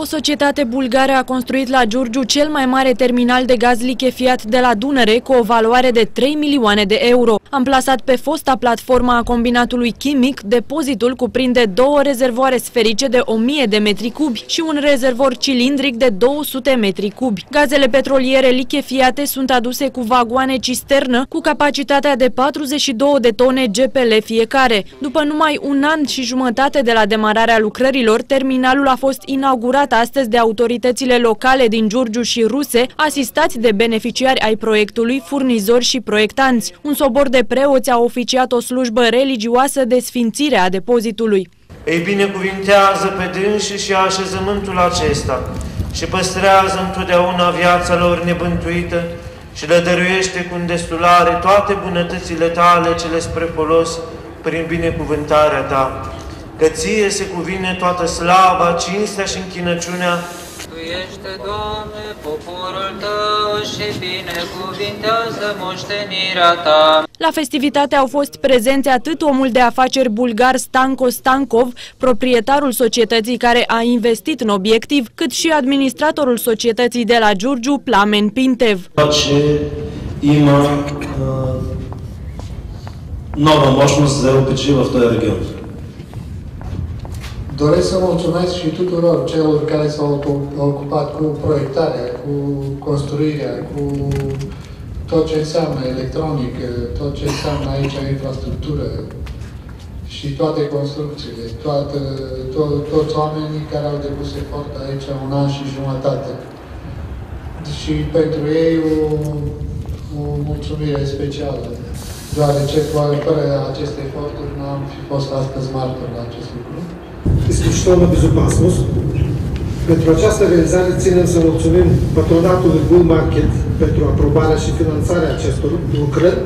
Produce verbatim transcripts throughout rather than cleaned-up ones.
O societate bulgară a construit la Giurgiu cel mai mare terminal de gaz lichefiat de la Dunăre, cu o valoare de trei milioane de euro. Amplasat pe fosta platformă a combinatului chimic, depozitul cuprinde două rezervoare sferice de o mie de metri cubi și un rezervor cilindric de două sute metri cubi. Gazele petroliere lichefiate sunt aduse cu vagoane cisternă cu capacitatea de patruzeci și două de tone G P L fiecare. După numai un an și jumătate de la demararea lucrărilor, terminalul a fost inaugurat astăzi de autoritățile locale din Giurgiu și Ruse, asistați de beneficiari ai proiectului, furnizori și proiectanți. Un sobor de preoți a oficiat o slujbă religioasă de sfințire a depozitului. Ei binecuvintează pe dânsi și așezământul acesta și păstrează întotdeauna viața lor nebântuită și le dăruiește cu îndestulare toate bunătățile tale cele spre folos prin binecuvântarea ta. Că ție se cuvine toată slava, cinstea și închinăciunea. Tu ești, Doamne, poporul Tău și binecuvintează moștenirea Ta. La festivitate au fost prezenți atât omul de afaceri bulgar Stanko Stankov, proprietarul societății care a investit în obiectiv, cât și administratorul societății de la Giurgiu, Plamen Pintev. Има nova moșnost de obicei în acest region. Doresc să mulțumesc și tuturor celor care s-au ocupat cu proiectarea, cu construirea, cu tot ce înseamnă electronică, tot ce înseamnă aici infrastructură și toate construcțiile, toată, to toți oamenii care au depus efort aici un an și jumătate. Și pentru ei o, o mulțumire specială, deoarece fără aceste eforturi nu am fi fost astăzi martori la acest lucru. Изключителна безопасност. Pentru această realizare ținem să mulțumim patronatului Bull Market pentru aprobarea și finanțarea acestor lucrări,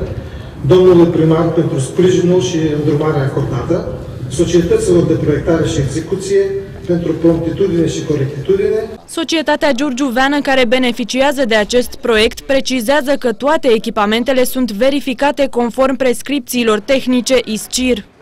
domnului primar pentru sprijinul și îndrumarea acordată, societăților de proiectare și execuție pentru promptitudine și corectitudine. Societatea giurgiuveană care beneficiază de acest proiect precizează că toate echipamentele sunt verificate conform prescripțiilor tehnice I S C I R.